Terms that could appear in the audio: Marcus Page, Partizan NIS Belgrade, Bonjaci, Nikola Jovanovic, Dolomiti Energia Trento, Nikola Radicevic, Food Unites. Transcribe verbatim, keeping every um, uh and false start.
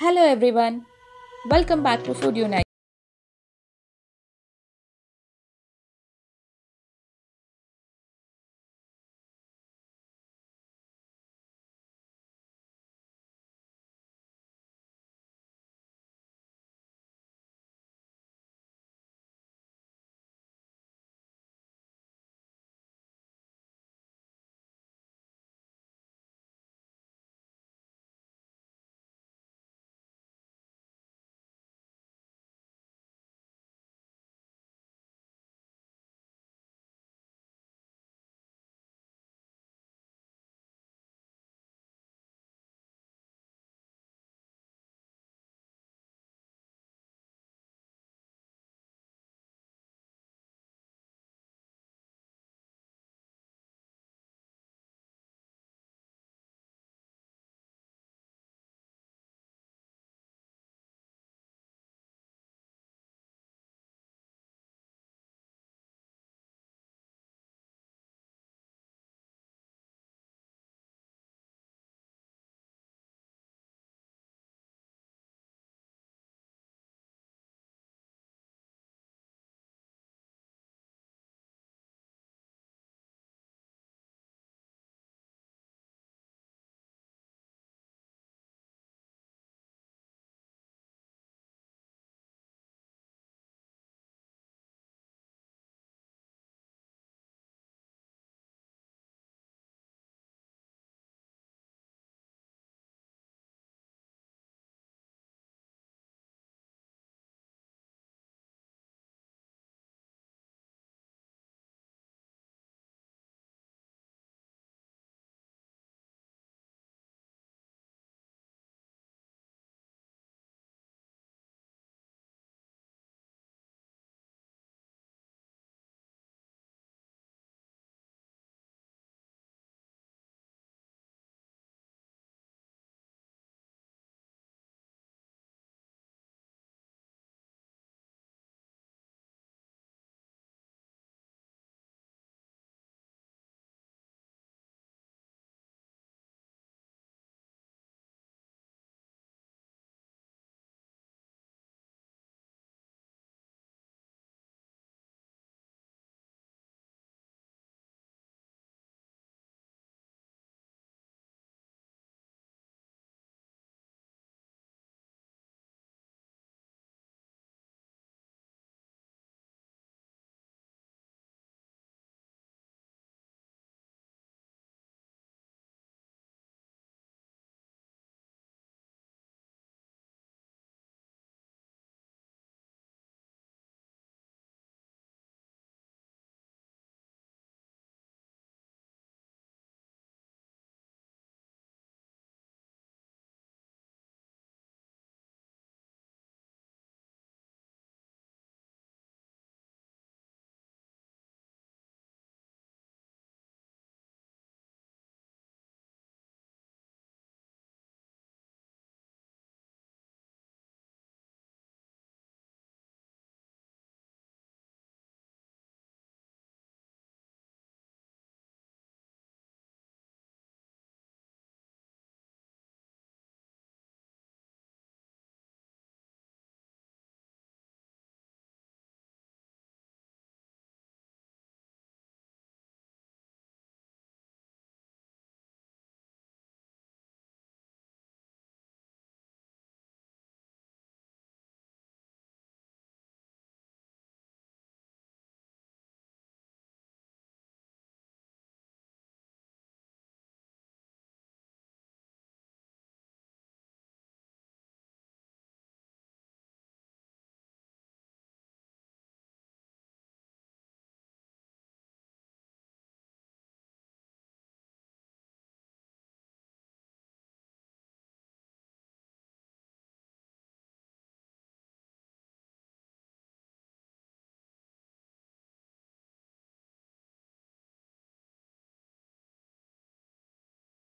Hello everyone, welcome back to Food Unites.